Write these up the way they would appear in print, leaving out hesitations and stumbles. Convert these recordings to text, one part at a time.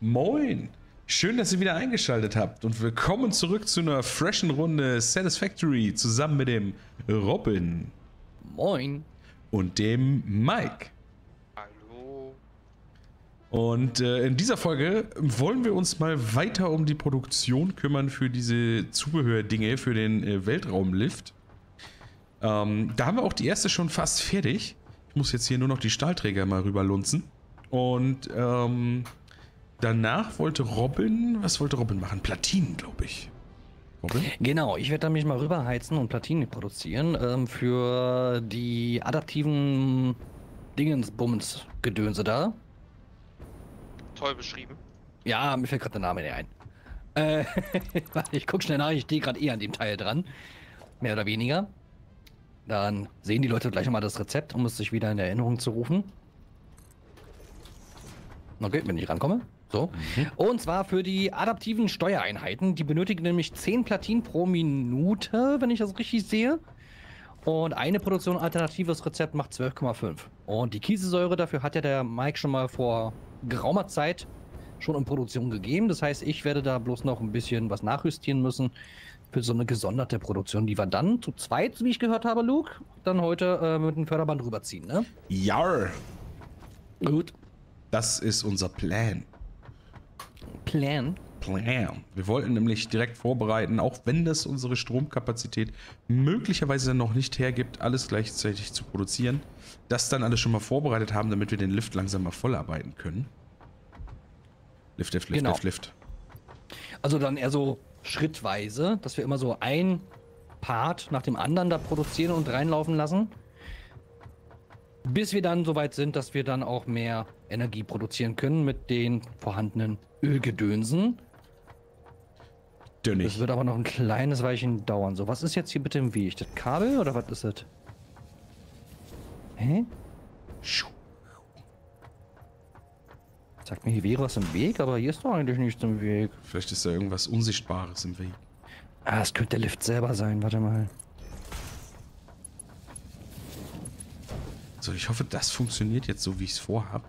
Moin! Schön, dass ihr wieder eingeschaltet habt und willkommen zurück zu einer freshen Runde Satisfactory zusammen mit dem Robin. Moin! Und dem Mike. Hallo! Und in dieser Folge wollen wir uns mal weiter um die Produktion kümmern für diese Zubehördinge für den Weltraumlift. Da haben wir auch die erste schon fast fertig. Ich muss jetzt hier nur noch die Stahlträger mal rüberlunzen. Und danach wollte Robin, was wollte Robin machen? Platinen, glaube ich. Robin? Genau, ich werde da mich mal rüberheizen und Platinen produzieren für die adaptiven Dingensbums-Gedönse da. Toll beschrieben. Ja, mir fällt gerade der Name nicht ein. Ich gucke schnell nach, ich stehe gerade an dem Teil dran. Mehr oder weniger. Dann sehen die Leute gleich nochmal das Rezept, um es sich wieder in Erinnerung zu rufen. Okay, wenn ich rankomme. So. Mhm. Und zwar für die adaptiven Steuereinheiten. Die benötigen nämlich 10 Platinen pro Minute, wenn ich das richtig sehe. Und eine Produktion alternatives Rezept macht 12,5. Und die Kieselsäure dafür hat ja der Mike schon mal vor geraumer Zeit schon in Produktion gegeben. Das heißt, ich werde da bloß noch ein bisschen was nachjustieren müssen. Für so eine gesonderte Produktion, die wir dann zu zweit, wie ich gehört habe, Luke, dann heute mit dem Förderband rüberziehen, ne? Jarr. Gut. Das ist unser Plan. Plan? Plan. Wir wollten nämlich direkt vorbereiten, auch wenn das unsere Stromkapazität möglicherweise noch nicht hergibt, alles gleichzeitig zu produzieren. Das dann alles schon mal vorbereitet haben, damit wir den Lift langsam mal vollarbeiten können. Lift. Also dann eher so schrittweise, dass wir immer so ein Part nach dem anderen da produzieren und reinlaufen lassen, bis wir dann soweit sind, dass wir dann auch mehr Energie produzieren können mit den vorhandenen Ölgedönsen. Das wird aber noch ein kleines Weilchen dauern. So, was ist jetzt hier bitte im Weg? Das Kabel oder was ist das? Hä? Sagt mir, hier wäre was im Weg, aber hier ist doch eigentlich nichts im Weg. Vielleicht ist da irgendwas Unsichtbares im Weg. Ah, es könnte der Lift selber sein. Warte mal. So, ich hoffe, das funktioniert jetzt so, wie ich es vorhabe.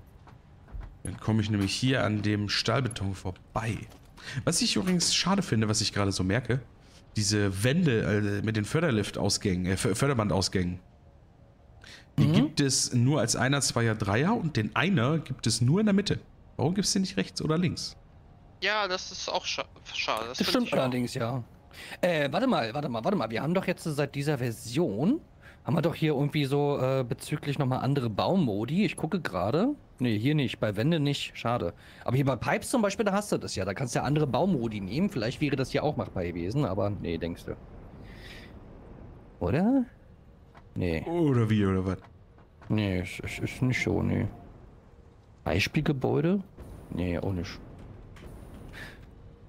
Dann komme ich nämlich hier an dem Stahlbeton vorbei. Was ich übrigens schade finde, was ich gerade so merke, diese Wände mit den Förderliftausgängen, Förderbandausgängen. Die gibt es nur als 1er, 2er, 3er und den 1er gibt es nur in der Mitte. Warum gibt es den nicht rechts oder links? Ja, das ist auch schade. Das stimmt allerdings, ja. Warte mal. Wir haben doch jetzt seit dieser Version, haben wir doch hier irgendwie so bezüglich nochmal andere Baumodi. Ich gucke gerade. Nee, hier nicht. Bei Wände nicht. Schade. Aber hier bei Pipes zum Beispiel, da hast du das ja. Da kannst du ja andere Baumodi nehmen. Vielleicht wäre das hier auch machbar gewesen, aber nee, denkst du. Oder? Nee. Oder wie, oder was? Nee, es ist nicht so, nee. Beispielgebäude? Nee, auch nicht.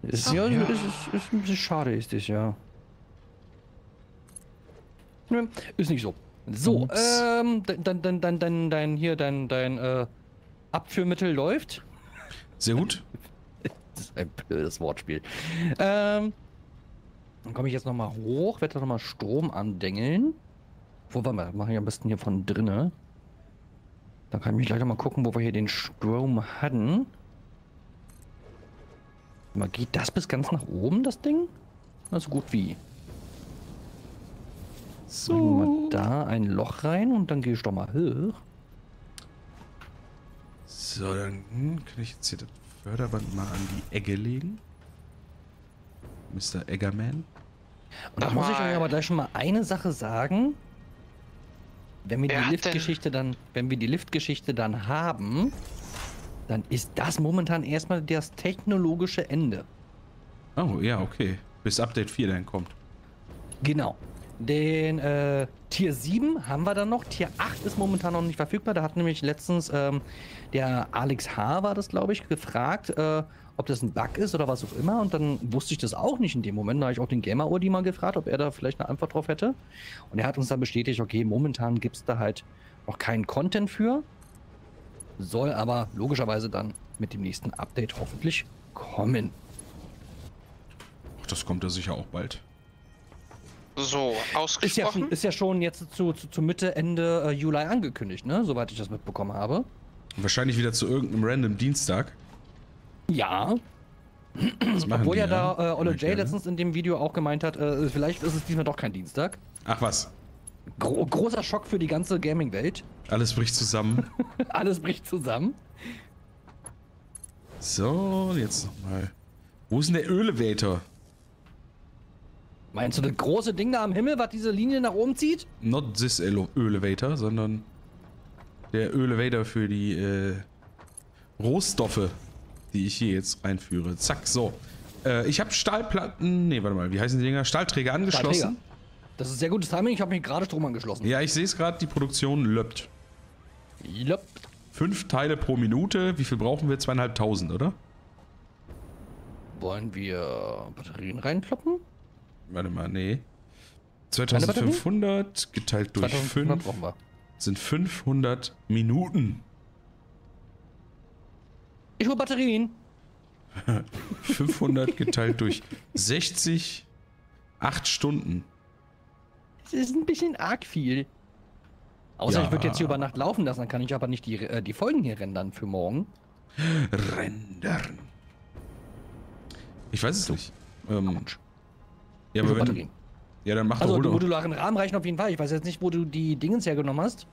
Ist, ja, ja. Ist ein bisschen schade, ist das, ja. Nee, ist nicht so. So, dein Abführmittel läuft. Sehr gut. Das ist ein blödes Wortspiel. Dann komme ich jetzt nochmal hoch, werde da nochmal Strom andängeln. Wo waren wir? Mache ich am besten hier von drinnen. Da kann ich mich gleich mal gucken, wo wir hier den Strom hatten. Mal geht das bis ganz nach oben, das Ding? Na, so gut wie. So. Machen wir da ein Loch rein und dann gehe ich doch mal hoch. So, dann kann ich jetzt hier das Förderband mal an die Egge legen. Mr. Eggerman. Und da muss ich euch aber gleich schon mal eine Sache sagen. Wenn wir die Liftgeschichte dann haben, dann ist das momentan erstmal das technologische Ende. Oh, ja, okay. Bis Update 4 dann kommt. Genau. Den Tier 7 haben wir dann noch. Tier 8 ist momentan noch nicht verfügbar. Da hat nämlich letztens der Alex H. war das, glaube ich, gefragt, ob das ein Bug ist oder was auch immer. Und dann wusste ich das auch nicht in dem Moment. Da habe ich auch den Gamer-Udi mal gefragt, ob er da vielleicht eine Antwort drauf hätte. Und er hat uns dann bestätigt, okay, momentan gibt es da halt noch keinen Content für. Soll aber logischerweise dann mit dem nächsten Update hoffentlich kommen. Ach, das kommt ja sicher auch bald. So, ausgesprochen. Ist ja schon jetzt zu Mitte, Ende Juli angekündigt, ne? Soweit ich das mitbekommen habe. Wahrscheinlich wieder zu irgendeinem random Dienstag. Ja. Obwohl ja da Olle Jay letztens in dem Video auch gemeint hat, vielleicht ist es diesmal doch kein Dienstag. Ach was. Großer Schock für die ganze Gaming-Welt. Alles bricht zusammen. Alles bricht zusammen. So, jetzt nochmal. Wo ist denn der Ölevator? Meinst du das große Ding da am Himmel, was diese Linie nach oben zieht? Not this Ölevator, sondern der Ölevator für die Rohstoffe, die ich hier jetzt einführe. Zack, so. Ich habe Stahlplatten, nee, warte mal, wie heißen die Dinger? Stahlträger angeschlossen. Stahlträger. Das ist sehr gutes Timing, ich habe mich gerade Strom angeschlossen. Ja, ich sehe es gerade, die Produktion löppt. Löppt. 5 Teile pro Minute, wie viel brauchen wir? 2500, oder? Wollen wir Batterien reinploppen? Warte mal, nee. 2500 geteilt durch 5 sind 500 Minuten. Ich hole Batterien. 500 geteilt durch 60, 8 Stunden. Das ist ein bisschen arg viel. Außer ja, ich würde jetzt hier über Nacht laufen lassen, dann kann ich aber nicht die Folgen hier rendern für morgen. Rendern. Ich weiß es nicht. Ja, aber wenn, ja, dann mach also doch den modularen Rahmen reichen auf jeden Fall. Ich weiß jetzt nicht, wo du die Dingens hergenommen hast.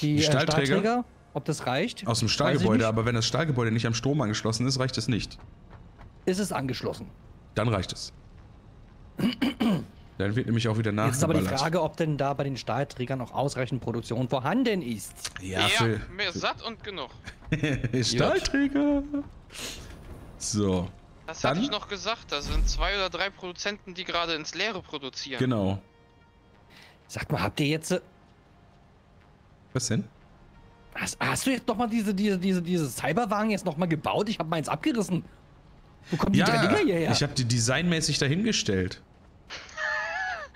Die Stahlträger. Ob das reicht? Aus dem Stahlgebäude, aber wenn das Stahlgebäude nicht am Strom angeschlossen ist, reicht es nicht. Ist es angeschlossen? Dann reicht es. Dann wird nämlich auch wieder nachgeballert. Jetzt ist aber die Frage, ob denn da bei den Stahlträgern auch ausreichend Produktion vorhanden ist. Ja, mehr satt und genug. Stahlträger! So. Das hatte ich noch gesagt, da sind 2 oder 3 Produzenten, die gerade ins Leere produzieren. Genau. Sag mal, habt ihr jetzt... Was denn? Hast du jetzt nochmal diese Cyberwagen jetzt nochmal gebaut? Ich habe meins abgerissen. Wo kommen die 3 Dinger hierher? Ich habe die designmäßig dahingestellt.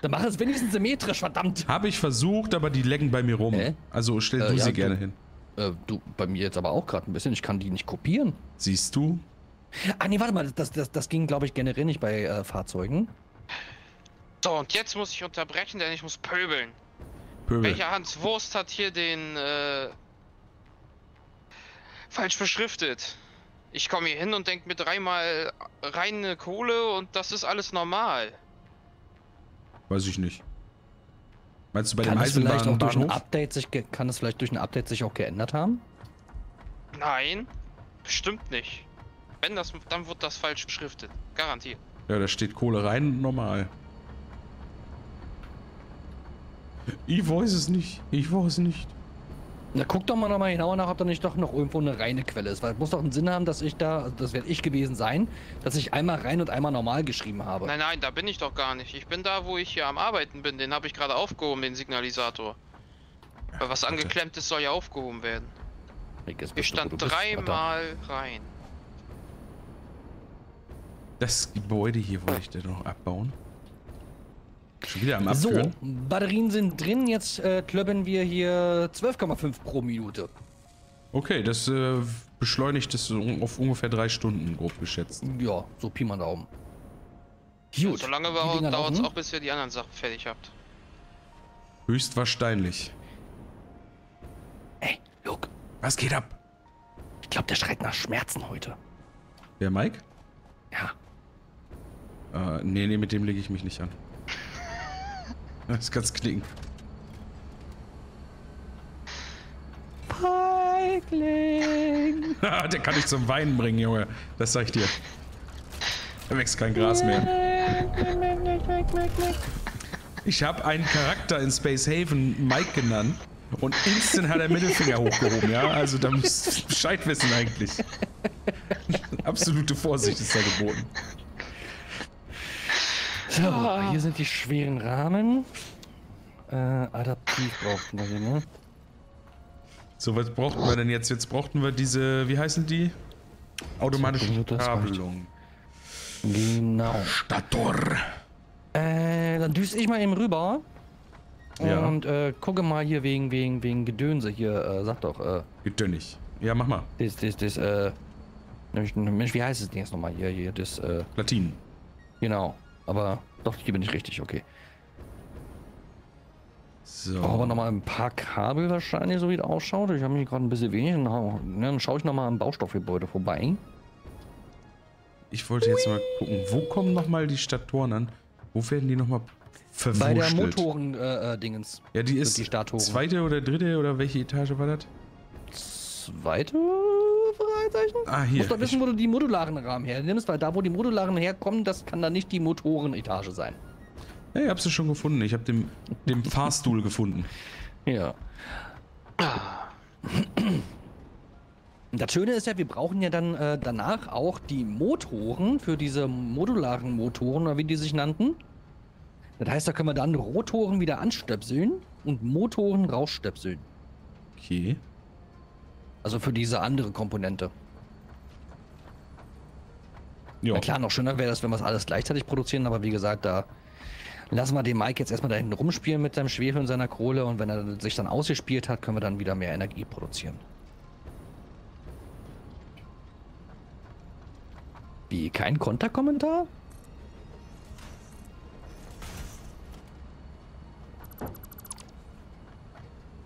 Dann mach es wenigstens symmetrisch, verdammt. Habe ich versucht, aber die lecken bei mir rum. Also stell du sie gerne hin. Du, bei mir jetzt aber auch gerade ein bisschen. Ich kann die nicht kopieren. Siehst du? Ah nee, warte mal. Das ging, glaube ich, generell nicht bei Fahrzeugen. So, und jetzt muss ich unterbrechen, denn ich muss pöbeln. Welcher Hans Wurst hat hier den... falsch beschriftet. Ich komme hier hin und denke mir 3-mal reine Kohle und das ist alles normal. Weiß ich nicht. Meinst du bei dem Eisenbahnhof? Kann es vielleicht durch ein Update sich auch geändert haben? Nein, bestimmt nicht. Wenn das, dann wird das falsch beschriftet. Garantiert. Ja, da steht Kohle rein normal. Ich weiß es nicht. Ich weiß nicht. Na, guck doch mal nochmal genauer nach, ob da nicht doch noch irgendwo eine reine Quelle ist. Weil es muss doch einen Sinn haben, dass ich da, das werde ich gewesen sein, dass ich einmal rein und einmal normal geschrieben habe. Nein, nein, da bin ich doch gar nicht. Ich bin da, wo ich hier am Arbeiten bin. Den habe ich gerade aufgehoben, den Signalisator. Weil was angeklemmt ist, soll ja aufgehoben werden. Ich stand 3-mal rein. Das Gebäude hier wollte ich dir noch abbauen. Schon wieder am Abführen. So, Batterien sind drin. Jetzt klöppen wir hier 12,5 pro Minute. Okay, das beschleunigt es auf ungefähr 3 Stunden, grob geschätzt. Ja, so Pi mal Daumen. Gut. So lange dauert es auch, bis ihr die anderen Sachen fertig habt. Höchstwahrscheinlich. Ey, Luke. Was geht ab? Ich glaube, der schreit nach Schmerzen heute. Wer, Mike? Ja. Nee, mit dem lege ich mich nicht an. Das kann's knicken. Feigling. Der kann dich zum Weinen bringen, Junge. Das sag ich dir. Da wächst kein Gras mehr. Ich habe einen Charakter in Space Haven Mike genannt und instant hat er Mittelfinger hochgehoben, ja? Also da musst du Bescheid wissen eigentlich. Absolute Vorsicht ist da geboten. So, hier sind die schweren Rahmen. Adaptiv brauchten wir hier, ne? So, was brauchten wir denn jetzt? Jetzt brauchten wir diese, wie heißen die? Automatische Kabelung. Genau. Stator. Dann düse ich mal eben rüber. Ja. Und gucke mal hier wegen Gedönse hier, sag doch. Gedönnig. Ja, mach mal. Das, Mensch, wie heißt das Ding jetzt nochmal hier, das, Platine. Genau. Aber doch, hier bin ich richtig, okay. So. Brauchen wir nochmal ein paar Kabel wahrscheinlich, so wie es ausschaut. Ich habe mich gerade ein bisschen wenig. Dann schaue ich nochmal am Baustoffgebäude vorbei. Ich wollte jetzt mal gucken, wo kommen nochmal die Statoren an? Wo werden die nochmal verwurschtelt? Bei der Motoren-Dingens. Ja, die ist die zweite oder dritte oder welche Etage war das? Zweite? Ah, hier. Du musst doch wissen, wo du die modularen Rahmen hernimmst, weil da, wo die modularen herkommen, das kann dann nicht die Motorenetage sein. Ja, ich hab sie schon gefunden. Ich hab den Fahrstuhl gefunden. Ja. Das Schöne ist ja, wir brauchen ja dann danach auch die Motoren für diese modularen Motoren, oder wie die sich nannten. Das heißt, da können wir dann Rotoren wieder anstöpseln und Motoren rausstöpseln. Okay. Also für diese andere Komponente. Ja. Na klar, noch schöner wäre das, wenn wir es alles gleichzeitig produzieren, aber wie gesagt, da lassen wir den Mike jetzt erstmal da hinten rumspielen mit seinem Schwefel und seiner Kohle, und wenn er sich dann ausgespielt hat, können wir dann wieder mehr Energie produzieren. Wie, kein Konterkommentar?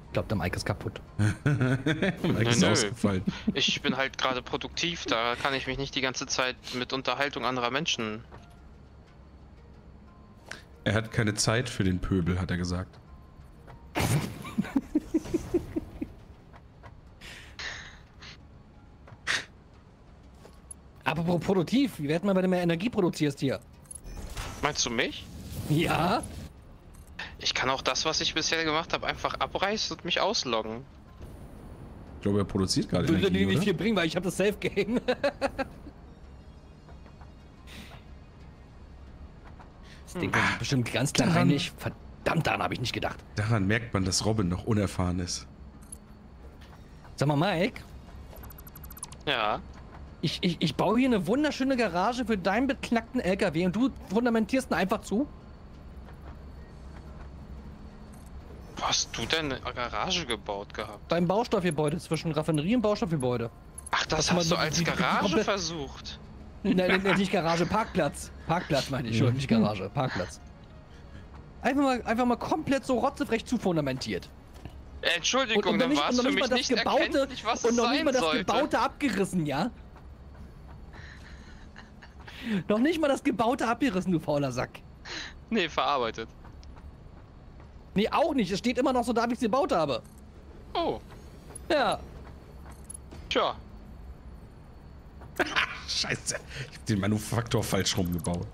Ich glaube, der Mike ist kaputt. Mike ist ausgefallen. Ich bin halt gerade produktiv, da kann ich mich nicht die ganze Zeit mit Unterhaltung anderer Menschen... Er hat keine Zeit für den Pöbel, hat er gesagt. Apropos produktiv, wie werden wir, wenn du mehr Energie produzierst hier? Meinst du mich? Ja. Ich kann auch das, was ich bisher gemacht habe, einfach abreißen und mich ausloggen. Ich glaube, er produziert gerade Energie, würde die nicht viel bringen, weil ich habe das Safe Game. Das Ding ist bestimmt ganz klein reinig. Verdammt, daran habe ich nicht gedacht. Daran merkt man, dass Robin noch unerfahren ist. Sag mal, Mike. Ja? Ich baue hier eine wunderschöne Garage für deinen beknackten LKW und du fundamentierst ihn einfach zu? Hast du denn eine Garage gebaut gehabt? Beim Baustoffgebäude, zwischen Raffinerie und Baustoffgebäude. Ach, das hast du als Garage versucht? Nein, nicht Garage, Parkplatz. Parkplatz meine ich schon, nicht Garage, Parkplatz. Einfach mal komplett so rotzefrech zu fundamentiert. Entschuldigung, dann war es für mich nicht erkenntlich, was es sein sollte. Und noch nicht mal das Gebaute abgerissen, ja? Noch nicht mal das Gebaute abgerissen, du fauler Sack. Nee, verarbeitet. Nee, auch nicht. Es steht immer noch so da, wie ich es gebaut habe. Oh. Ja. Tja. Scheiße. Ich hab den Manufaktor falsch rumgebaut.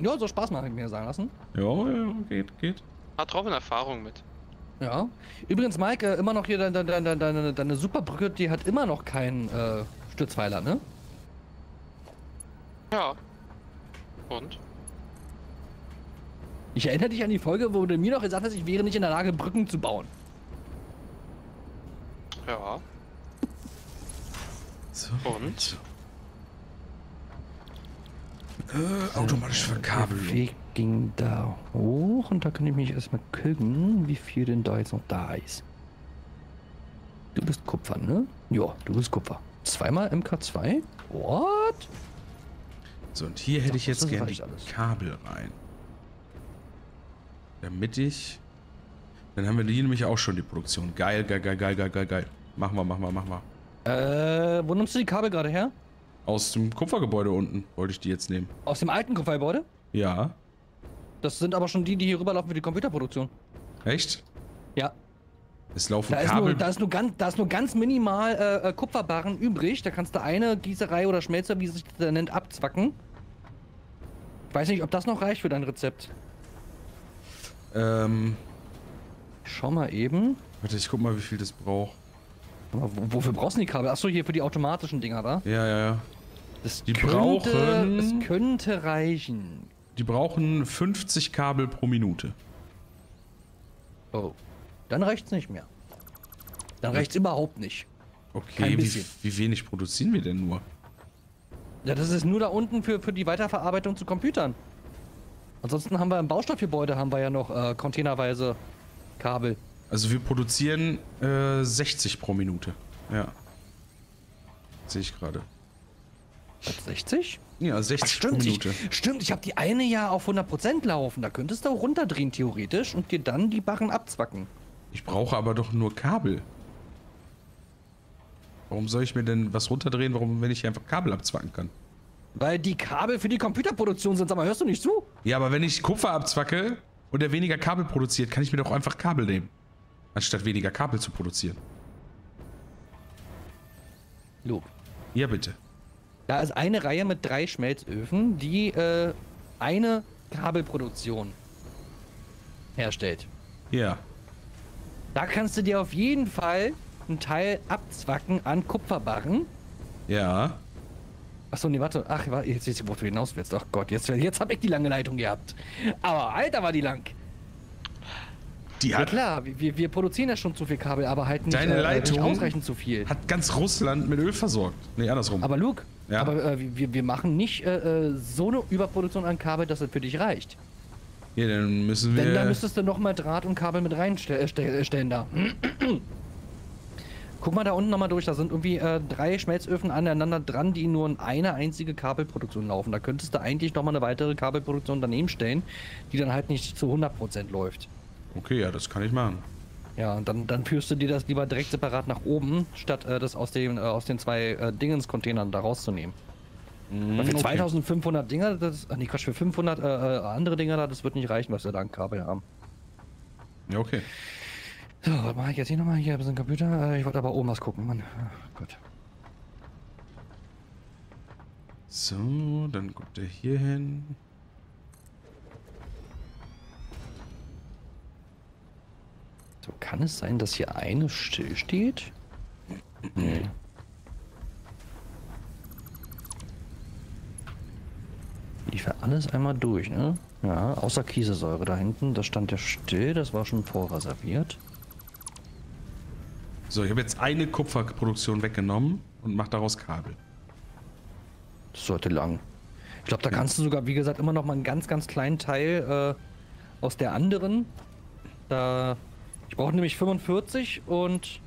Ja, so Spaß machen, ich mir sagen lassen. Ja, geht. Hat Robin Erfahrung mit. Ja. Übrigens, Mike, immer noch hier deine Superbrücke, die hat immer noch keinen Stützpfeiler, ne? Ja. Und? Ich erinnere dich an die Folge, wo du mir noch gesagt hast, ich wäre nicht in der Lage, Brücken zu bauen. Ja. So. Und? Automatische Verkabelung. Der Weg ging da hoch und da kann ich mich erstmal gucken, wie viel denn da jetzt noch da ist. Du bist Kupfer, ne? Jo, du bist Kupfer. Zweimal MK2? What? So, und hier hätte ich jetzt gerne die Kabel rein. Damit ich... Dann haben wir hier nämlich auch schon die Produktion. Geil. Mach mal. Wo nimmst du die Kabel gerade her? Aus dem Kupfergebäude unten wollte ich die jetzt nehmen. Aus dem alten Kupfergebäude? Ja. Das sind aber schon die, die hier rüberlaufen für die Computerproduktion. Echt? Ja. Es laufen da Kabel... Da ist nur ganz minimal Kupferbarren übrig. Da kannst du eine Gießerei oder Schmelzer, wie es sich da nennt, abzwacken. Ich weiß nicht, ob das noch reicht für dein Rezept. Schau mal eben. Warte, ich guck mal, wie viel das braucht. Wofür brauchst du die Kabel? Achso, hier für die automatischen Dinger, wa? Ja. Es könnte reichen. Die brauchen 50 Kabel pro Minute. Oh. Dann reicht's nicht mehr. Dann reicht's überhaupt nicht. Okay, wie wenig produzieren wir denn nur? Ja, das ist nur da unten für die Weiterverarbeitung zu Computern. Ansonsten haben wir im Baustoffgebäude ja noch containerweise Kabel. Also wir produzieren 60 pro Minute. Ja. Sehe ich gerade. 60? Ja, 60 pro Minute. Stimmt, ich habe die eine ja auf 100% laufen. Da könntest du auch runterdrehen theoretisch und dir dann die Barren abzwacken. Ich brauche aber doch nur Kabel. Warum soll ich mir denn was runterdrehen, wenn ich hier einfach Kabel abzwacken kann? Weil die Kabel für die Computerproduktion sind. Sag mal, hörst du nicht zu? Ja, aber wenn ich Kupfer abzwacke und der weniger Kabel produziert, kann ich mir doch einfach Kabel nehmen. Anstatt weniger Kabel zu produzieren. Lob. Ja, bitte. Da ist eine Reihe mit 3 Schmelzöfen, die eine Kabelproduktion herstellt. Ja. Da kannst du dir auf jeden Fall einen Teil abzwacken an Kupferbarren. Ja. Achso, nee, warte. Ach, jetzt, wo du hinaus willst. Ach Gott, jetzt hab ich die lange Leitung gehabt. Aber Alter, war die lang. Die hat... Ja klar, wir produzieren ja schon zu viel Kabel, aber halt nicht, nicht ausreichend zu viel. Hat ganz Russland mit Öl versorgt. Nee, andersrum. Aber Luke, ja? wir machen nicht so eine Überproduktion an Kabel, dass es für dich reicht. Ja, dann müssen wir... Denn da müsstest du nochmal Draht und Kabel mit reinstellen da. Guck mal da unten nochmal durch, da sind irgendwie 3 Schmelzöfen aneinander dran, die nur in einer einzige Kabelproduktion laufen. Da könntest du eigentlich nochmal eine weitere Kabelproduktion daneben stellen, die dann halt nicht zu 100% läuft. Okay, ja, das kann ich machen. Ja, und dann führst du dir das lieber direkt separat nach oben, statt das aus den 2 Dingens-Containern da rauszunehmen. Weil für okay. 2500 Dinger, für 500 andere Dinger da, das wird nicht reichen, was wir da an Kabel haben. Ja, okay. So, was mache ich jetzt hier nochmal? Hier ein bisschen Computer. Ich wollte aber oben was gucken, Mann. Ach Gott. So, dann guckt er hier hin. So, kann es sein, dass hier eine still steht? Nee. Lief ja alles einmal durch, ne? Ja, außer Kieselsäure da hinten. Das stand ja still, das war schon vorreserviert. So, ich habe jetzt eine Kupferproduktion weggenommen und mache daraus Kabel. Das sollte lang. Ich glaube, da kannst du sogar, wie gesagt, immer noch mal einen ganz, ganz kleinen Teil aus der anderen. Da... Ich brauche nämlich 45 und...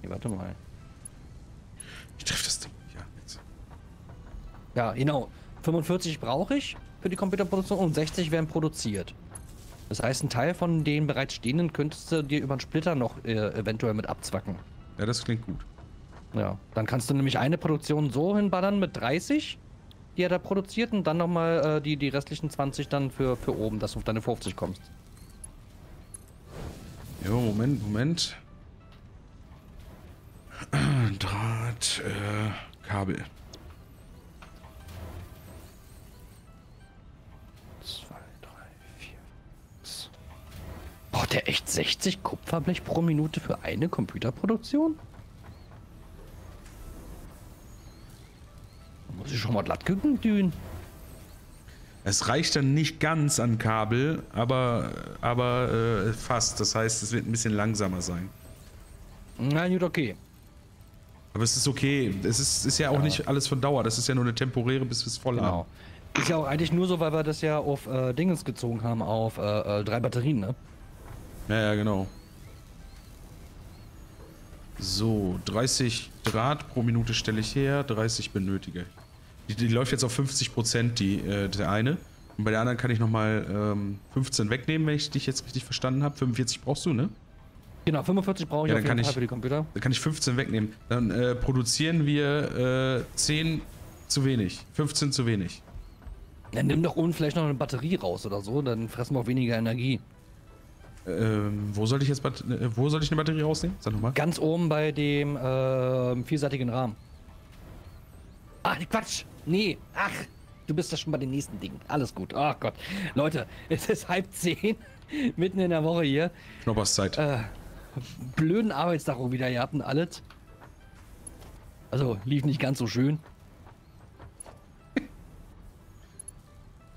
Nee, warte mal. Ich treffe das Ding. Ja, jetzt. Ja, genau. 45 brauche ich für die Computerproduktion und 60 werden produziert. Das heißt, ein Teil von den bereits stehenden könntest du dir über den Splitter noch eventuell mit abzwacken. Ja, das klingt gut. Ja, dann kannst du nämlich eine Produktion so hinballern mit 30, die er da produziert, und dann nochmal die restlichen 20 dann für oben, dass du auf deine 50 kommst. Jo, Moment. Draht, Kabel. 2, 3, 4, 6. Braucht der echt 60 Kupferblech pro Minute für eine Computerproduktion? Da muss ich schon mal glatt dünen. Es reicht dann nicht ganz an Kabel, aber fast. Das heißt, es wird ein bisschen langsamer sein. Na gut, okay. Aber es ist okay. Es ist ja auch nicht alles von Dauer. Das ist ja nur eine temporäre, bis wir es voll haben. Genau. Ist ja auch eigentlich nur so, weil wir das ja auf Dingens gezogen haben, auf 3 Batterien, ne? Ja, genau. So, 30 Draht pro Minute stelle ich her, 30 benötige ich. Die läuft jetzt auf 50%, der eine. Und bei der anderen kann ich nochmal 15 wegnehmen, wenn ich dich jetzt richtig verstanden habe. 45 brauchst du, ne? Genau, 45 brauche ich auf jeden Fall für die Computer. Dann kann ich 15 wegnehmen. Dann produzieren wir 10 zu wenig, 15 zu wenig. Dann nimm doch unten vielleicht noch eine Batterie raus oder so, dann fressen wir auch weniger Energie. Wo soll ich eine Batterie rausnehmen? Sag nochmal. Ganz oben bei dem vierseitigen Rahmen. Ach, Quatsch! Nee, ach, du bist ja schon bei dem nächsten Ding. Alles gut, ach Gott. Leute, es ist 9:30, mitten in der Woche hier. Knopperszeit. Blöden Arbeitstag auch wieder, ihr habt und alles. Also, lief nicht ganz so schön.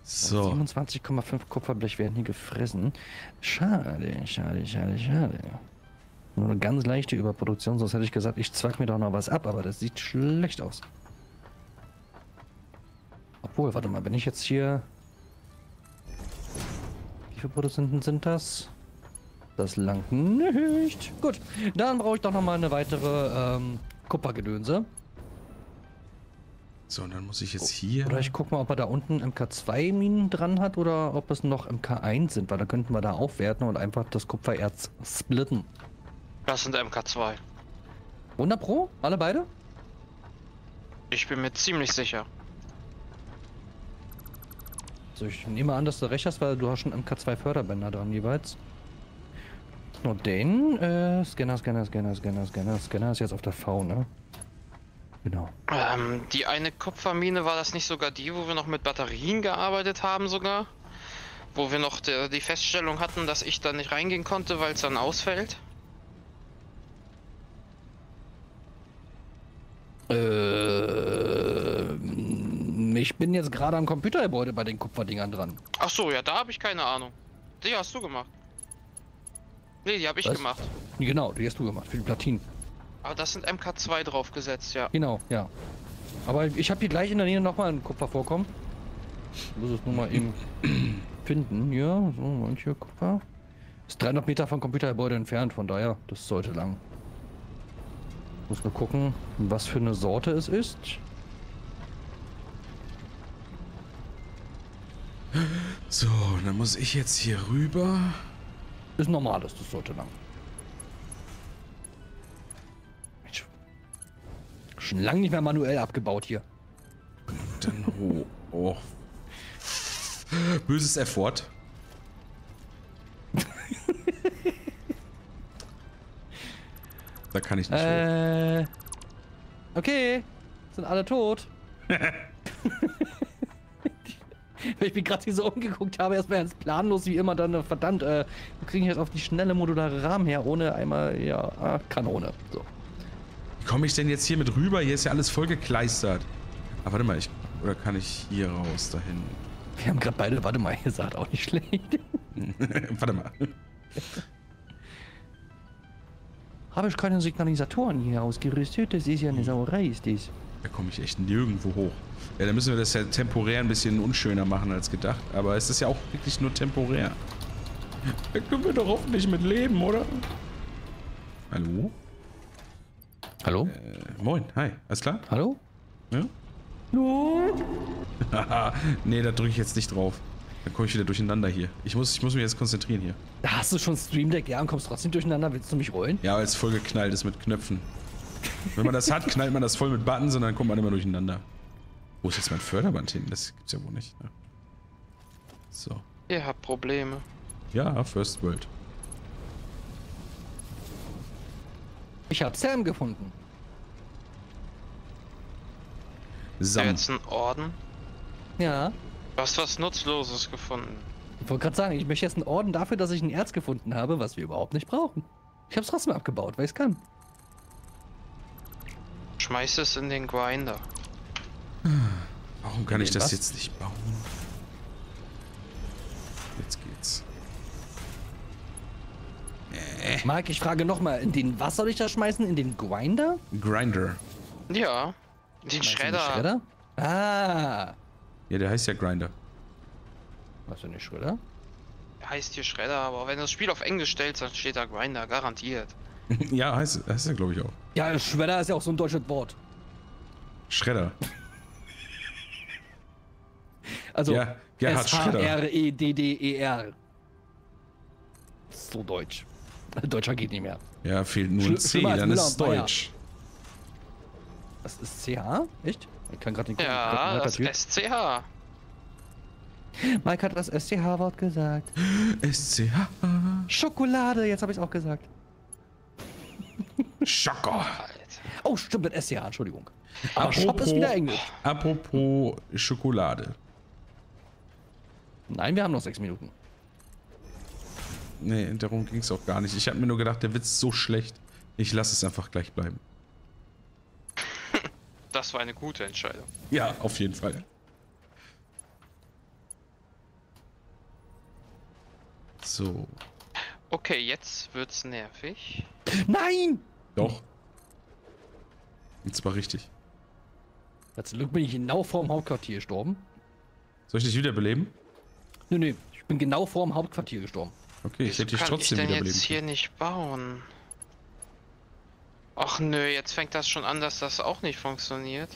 So. 27,5 Kupferblech werden hier gefressen. Schade. Nur eine ganz leichte Überproduktion, sonst hätte ich gesagt, ich zwack mir doch noch was ab, aber das sieht schlecht aus. Obwohl, warte mal, wenn ich jetzt hier... Wie viele Produzenten sind das? Das langt nicht. Gut, dann brauche ich doch nochmal eine weitere Kupfergedönse. So, und dann muss ich jetzt hier... Oder ich gucke mal, ob er da unten MK2-Minen dran hat oder ob es noch MK1 sind, weil dann könnten wir da aufwerten und einfach das Kupfererz splitten. Das sind MK2. 100 Pro? Alle beide? Ich bin mir ziemlich sicher. Also ich nehme an, dass du recht hast, weil du hast schon MK2 Förderbänder dran jeweils. Nur den Scanner ist jetzt auf der V, ne? Genau. Die eine Kupfermine, war das nicht sogar die, wo wir noch mit Batterien gearbeitet haben sogar? Wo wir noch die Feststellung hatten, dass ich da nicht reingehen konnte, weil es dann ausfällt? Ich bin jetzt gerade am Computergebäude bei den Kupferdingern dran. Ach so, ja, da habe ich keine Ahnung. Die hast du gemacht. Nee, die habe ich gemacht. Genau, die hast du gemacht, für die Platinen. Aber das sind MK2 draufgesetzt, ja. Genau, ja. Aber ich habe hier gleich in der Nähe nochmal ein Kupfervorkommen. Ich muss es nur mal eben finden. Ja, so, manche Kupfer. Ist 300 Meter vom Computergebäude entfernt, von daher, das sollte lang. Muss mal gucken, was für eine Sorte es ist. So, dann muss ich jetzt hier rüber. Ist normal, dass das sollte lang. Schon lange nicht mehr manuell abgebaut hier. Dann hoch. Oh. Böses Erfurt. Da kann ich nicht hoch. Okay, sind alle tot. Ich bin gerade hier so umgeguckt, habe erstmal ganz planlos wie immer dann, verdammt, wir kriegen jetzt auf die schnelle modulare Rahmen her, ohne einmal, ja, Kanone. So. Wie komme ich denn jetzt hier mit rüber? Hier ist ja alles voll gekleistert. Aber warte mal, oder kann ich hier raus, dahin? Wir haben gerade beide, warte mal, gesagt, auch nicht schlecht. Warte mal. Habe ich keine Signalisatoren hier ausgerüstet? Das ist ja eine Sauerei, ist dies. Da komme ich echt nirgendwo hoch. Ja, da müssen wir das ja temporär ein bisschen unschöner machen als gedacht. Aber es ist ja auch wirklich nur temporär. Da können wir doch hoffentlich mit leben, oder? Hallo? Hallo? Moin, hi. Alles klar? Hallo? Ja? Hallo? Haha, nee, da drücke ich jetzt nicht drauf. Dann komme ich wieder durcheinander hier. Ich muss mich jetzt konzentrieren hier. Da hast du schon Stream Deck, ja, und kommst trotzdem durcheinander. Willst du mich rollen? Ja, weil es voll geknallt ist mit Knöpfen. Wenn man das hat, knallt man das voll mit Buttons und dann kommt man immer durcheinander. Wo ist jetzt mein Förderband hin? Das gibt's ja wohl nicht. Ne? So. Ihr habt Probleme. Ja, First World. Ich hab Sam gefunden. Sam. Jetzt ein Orden? Ja. Du hast was Nutzloses gefunden. Ich wollte gerade sagen, ich möchte jetzt einen Orden dafür, dass ich ein Erz gefunden habe, was wir überhaupt nicht brauchen. Ich hab's trotzdem abgebaut, weil ich's kann. Schmeiß es in den Grinder. Warum kann ich das jetzt nicht bauen? Jetzt geht's. Marc, ich frage nochmal, in den was soll ich da schmeißen? In den Grinder? Grinder. Ja. Den Schredder. Ah. Ja, der heißt ja Grinder. Was, denn nicht Schredder? Der heißt hier Schredder, aber wenn du das Spiel auf Englisch stellst, dann steht da Grinder, garantiert. Ja, heißt er glaube ich auch. Ja, Schredder ist ja auch so ein deutsches Wort. Schredder. Also, ja, S-H-R-E-D-D-E-R. So deutsch. Deutscher geht nicht mehr. Ja, fehlt nur ein C, dann ist es deutsch. Das ist CH? Echt? Ich kann gerade nicht. Ja, das ist SCH. Mike hat das SCH-Wort gesagt. SCH. Schokolade, jetzt habe ich es auch gesagt. Schocker. Oh, stimmt, mit SCH, Entschuldigung. Aber apropos, Shop ist wieder Englisch. Apropos Schokolade. Nein, wir haben noch 6 Minuten. Nee, darum ging es auch gar nicht. Ich habe mir nur gedacht, der Witz ist so schlecht. Ich lasse es einfach gleich bleiben. Das war eine gute Entscheidung. Ja, auf jeden Fall. So. Okay, jetzt wird's nervig. Nein! Doch. Und zwar richtig. Zum Glück bin ich genau vor dem Hauptquartier gestorben. Soll ich dich wiederbeleben? Nee, nee. Ich bin genau vor dem Hauptquartier gestorben. Okay, ich hätte dich trotzdem wiederbeleben. Ich kann jetzt hier nicht bauen. Ach nö, jetzt fängt das schon an, dass das auch nicht funktioniert.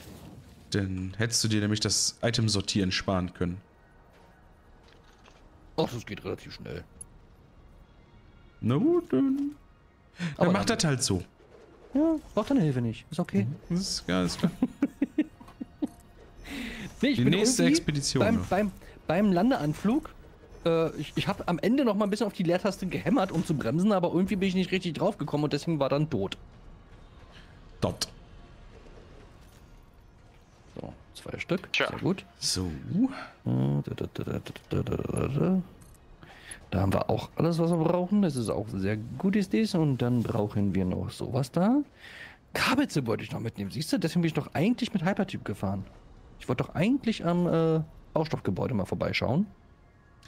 Dann hättest du dir nämlich das Item sortieren sparen können. Ach, das geht relativ schnell. Na gut, dann. Dann macht das halt so. Ja, braucht deine Hilfe nicht. Ist okay. Das ist geil, ist klar. Nee, ich die bin nächste Expedition. Beim Landeanflug. Ich habe am Ende noch mal ein bisschen auf die Leertaste gehämmert, um zu bremsen, aber irgendwie bin ich nicht richtig drauf gekommen und deswegen war dann tot. Dort. So, 2 Stück. Tja. Sehr gut. So. Da haben wir auch alles, was wir brauchen. Das ist auch sehr gut, ist dies. Und dann brauchen wir noch sowas da. Kabelze wollte ich noch mitnehmen. Siehst du, deswegen bin ich doch eigentlich mit Hypertyp gefahren. Ich wollte doch eigentlich am Baustoffgebäude mal vorbeischauen.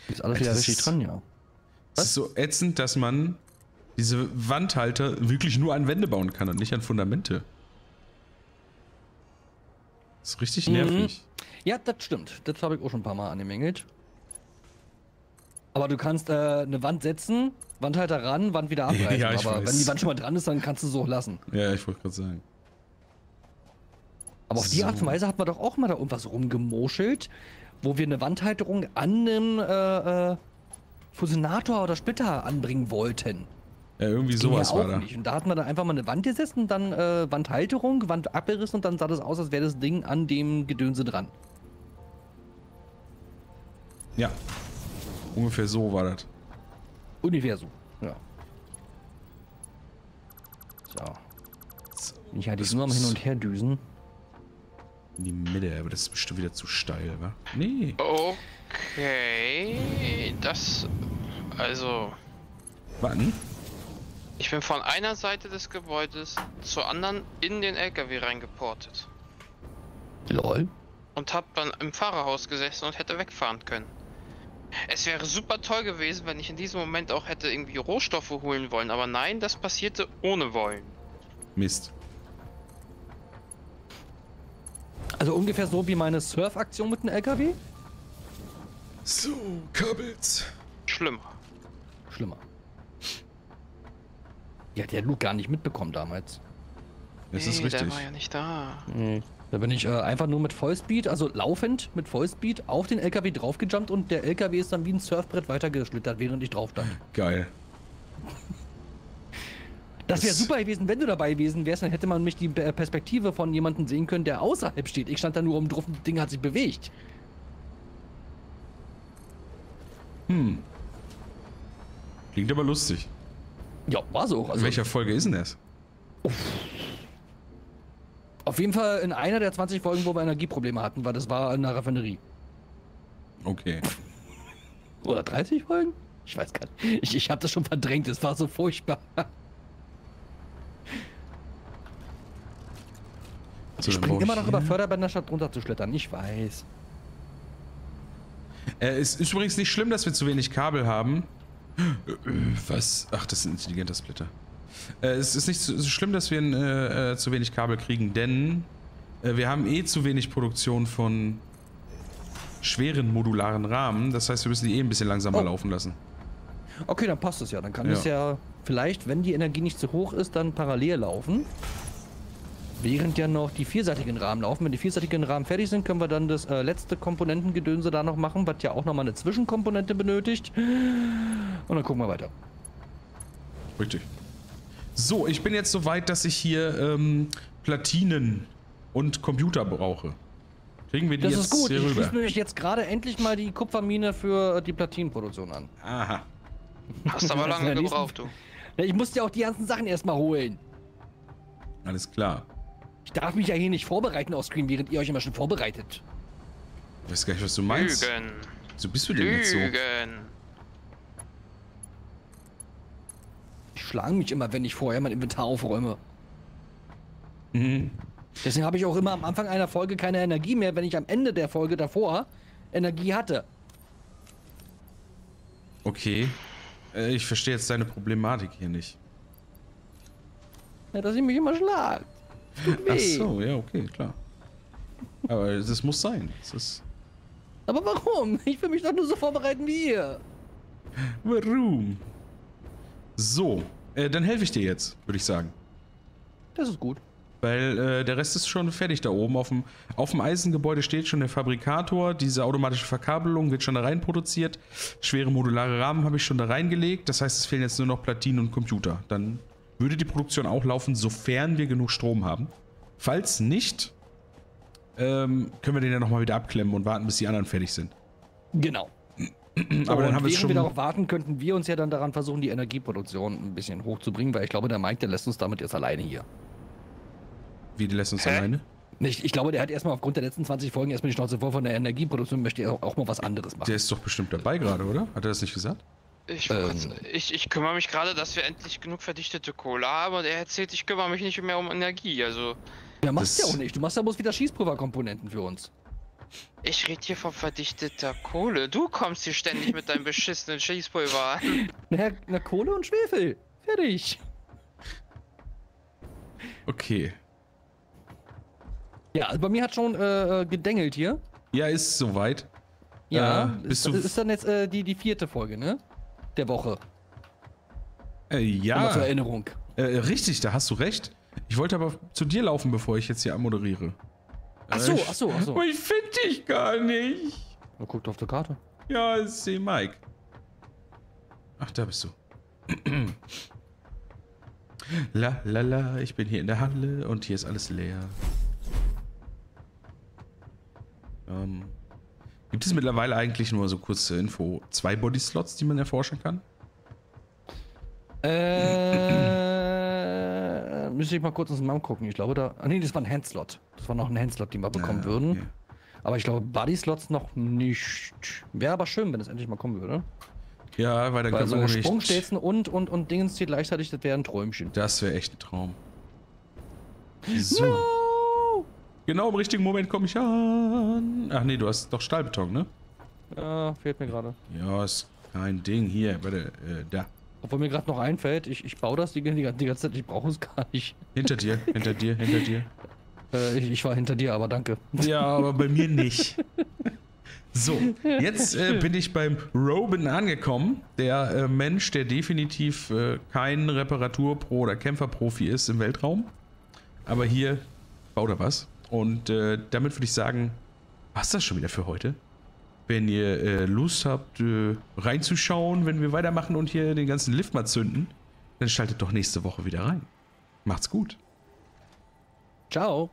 Ist alles wieder richtig dran, ja. Was? Es ist so ätzend, dass man diese Wandhalter wirklich nur an Wände bauen kann und nicht an Fundamente. Das ist richtig nervig. Ja, das stimmt. Das habe ich auch schon ein paar Mal angemängelt. Aber du kannst eine Wand setzen, Wandhalter ran, Wand wieder abreißen. Ja, aber wenn die Wand schon mal dran ist, dann kannst du es auch lassen. Ja, ich wollte gerade sagen. Aber auf die Art und Weise hat man doch auch mal da irgendwas rumgemoschelt, wo wir eine Wandhalterung an einem Fusionator oder Splitter anbringen wollten. Ja, irgendwie sowas war da. Und da hatten wir dann einfach mal eine Wand gesetzt und dann Wandhalterung, Wand abgerissen und dann sah das aus, als wäre das Ding an dem Gedönse dran. Ja. Ungefähr so war das. Ungefähr so, ja. So. Ich hatte es nur am Hin- und Herdüsen. In die Mitte, aber das ist bestimmt wieder zu steil, wa? Nee. Okay. Das. Also. Wann? Ich bin von einer Seite des Gebäudes zur anderen in den LKW reingeportet. Lol. Und hab dann im Fahrerhaus gesessen und hätte wegfahren können. Es wäre super toll gewesen, wenn ich in diesem Moment auch hätte irgendwie Rohstoffe holen wollen, aber nein, das passierte ohne Wollen. Mist. Also ungefähr so wie meine Surf-Aktion mit dem LKW? So, Kabels. Schlimmer. Schlimmer. Die hat ja Luke gar nicht mitbekommen damals. Das ist richtig. Der war ja nicht da. Nee. Da bin ich einfach nur mit Vollspeed, also laufend mit Vollspeed, auf den LKW draufgejumpt und der LKW ist dann wie ein Surfbrett weitergeschlittert, während ich drauf stand. Geil. Das wäre super gewesen, wenn du dabei gewesen wärst, dann hätte man mich die Perspektive von jemandem sehen können, der außerhalb steht. Ich stand da nur oben drauf und das Ding hat sich bewegt. Hm. Klingt aber lustig. Ja, war so. Also in welcher Folge ist denn das? Auf jeden Fall in einer der 20 Folgen, wo wir Energieprobleme hatten, weil das war in der Raffinerie. Okay. Oder 30 Folgen? Ich weiß gar nicht. Ich hab das schon verdrängt, es war so furchtbar. Ich springe immer noch über Förderbänder, statt runterzuschlittern. Ich weiß. Es ist übrigens nicht schlimm, dass wir zu wenig Kabel haben. Was? Ach, das ist ein intelligenter Splitter. Es ist nicht so schlimm, dass wir zu wenig Kabel kriegen, denn wir haben eh zu wenig Produktion von schweren modularen Rahmen. Das heißt, wir müssen die eh ein bisschen langsamer laufen lassen. Okay, dann passt es ja. Dann kann es ja vielleicht, wenn die Energie nicht zu hoch ist, dann parallel laufen. Während ja noch die vierseitigen Rahmen laufen. Wenn die vierseitigen Rahmen fertig sind, können wir dann das letzte Komponentengedönse da noch machen, was ja auch nochmal eine Zwischenkomponente benötigt. Und dann gucken wir weiter. Richtig. So, ich bin jetzt so weit, dass ich hier Platinen und Computer brauche. Kriegen wir die jetzt hier rüber? Das ist gut. Ich schließe nämlich jetzt gerade endlich mal die Kupfermine für die Platinenproduktion an. Aha. Hast aber lange gebraucht, du. Ich musste ja auch die ganzen Sachen erstmal holen. Alles klar. Ich darf mich ja hier nicht vorbereiten auf Screen, während ihr euch immer schon vorbereitet. Ich weiß gar nicht, was du meinst. Lügen. So bist du denn jetzt so? Lügen. Ich schlage mich immer, wenn ich vorher mein Inventar aufräume. Mhm. Deswegen habe ich auch immer am Anfang einer Folge keine Energie mehr, wenn ich am Ende der Folge davor Energie hatte. Okay. Ich verstehe jetzt deine Problematik hier nicht. Ja, dass ich mich immer schlag. Ach so, ja, okay, klar. Aber das muss sein. Das ist aber warum? Ich will mich doch nur so vorbereiten wie ihr. Warum? So, dann helfe ich dir jetzt, würde ich sagen. Das ist gut. Weil der Rest ist schon fertig da oben. Auf dem Eisengebäude steht schon der Fabrikator. Diese automatische Verkabelung wird schon da rein produziert. Schwere modulare Rahmen habe ich schon da reingelegt. Das heißt, es fehlen jetzt nur noch Platinen und Computer. Dann würde die Produktion auch laufen, sofern wir genug Strom haben. Falls nicht, können wir den ja nochmal wieder abklemmen und warten, bis die anderen fertig sind. Genau. Aber dann haben wir es schon. Während wir darauf warten, könnten wir uns ja dann daran versuchen, die Energieproduktion ein bisschen hochzubringen, weil ich glaube, der Mike, der lässt uns damit jetzt alleine hier. Wie, der lässt uns alleine? Nicht, ich glaube, der hat erstmal aufgrund der letzten 20 Folgen erstmal die Schnauze voll von der Energieproduktion, möchte er auch mal was anderes machen. Der ist doch bestimmt dabei gerade, oder? Hat er das nicht gesagt? Ich kümmere mich gerade, dass wir endlich genug verdichtete Kohle haben und er erzählt, ich kümmere mich nicht mehr um Energie, also... Ja, machst du ja auch nicht. Du machst ja bloß wieder Schießpulverkomponenten für uns. Ich rede hier von verdichteter Kohle. Du kommst hier ständig mit deinem beschissenen Schießpulver an. Na, Kohle und Schwefel. Fertig. Okay. Ja, also bei mir hat schon gedengelt hier. Ja, ist soweit. Ja, ist dann jetzt die vierte Folge, ne? Der Woche. Ja. Immer zur Erinnerung. Richtig, da hast du recht. Ich wollte aber zu dir laufen, bevor ich jetzt hier moderiere. Ach so. Ich finde dich gar nicht. Na, guck auf der Karte. Ja, ich sehe Mike. Ach, da bist du. La, la, la, ich bin hier in der Halle und hier ist alles leer. Gibt es mittlerweile eigentlich, nur so kurze Info, 2 Bodyslots, die man erforschen kann? Müsste ich mal kurz ins Namen gucken. Ich glaube, da... Nee, das war ein Handslot. Das war noch ein Handslot, den wir bekommen würden. Okay. Aber ich glaube, Bodyslots noch nicht. Wäre aber schön, wenn es endlich mal kommen würde. Ja, weil dann können wir nicht... Sprungstätzen und Dingens steht gleichzeitig, das wäre ein Träumchen. Das wäre echt ein Traum. So. No! Genau im richtigen Moment komme ich an. Ach nee, du hast doch Stahlbeton, ne? Ja, fehlt mir gerade. Ja, ist kein Ding. Hier, warte, da. Obwohl mir gerade noch einfällt, ich baue das die ganze Zeit, ich brauche es gar nicht. Hinter dir, hinter dir, hinter dir. Ich war hinter dir, aber danke. Ja, aber bei mir nicht. So, jetzt bin ich beim Robin angekommen. Der Mensch, der definitiv kein Reparaturpro oder Kämpferprofi ist im Weltraum. Aber hier baut er was. Und damit würde ich sagen, was ist das schon wieder für heute? Wenn ihr Lust habt, reinzuschauen, wenn wir weitermachen und hier den ganzen Lift mal zünden, dann schaltet doch nächste Woche wieder rein. Macht's gut. Ciao.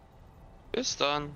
Bis dann.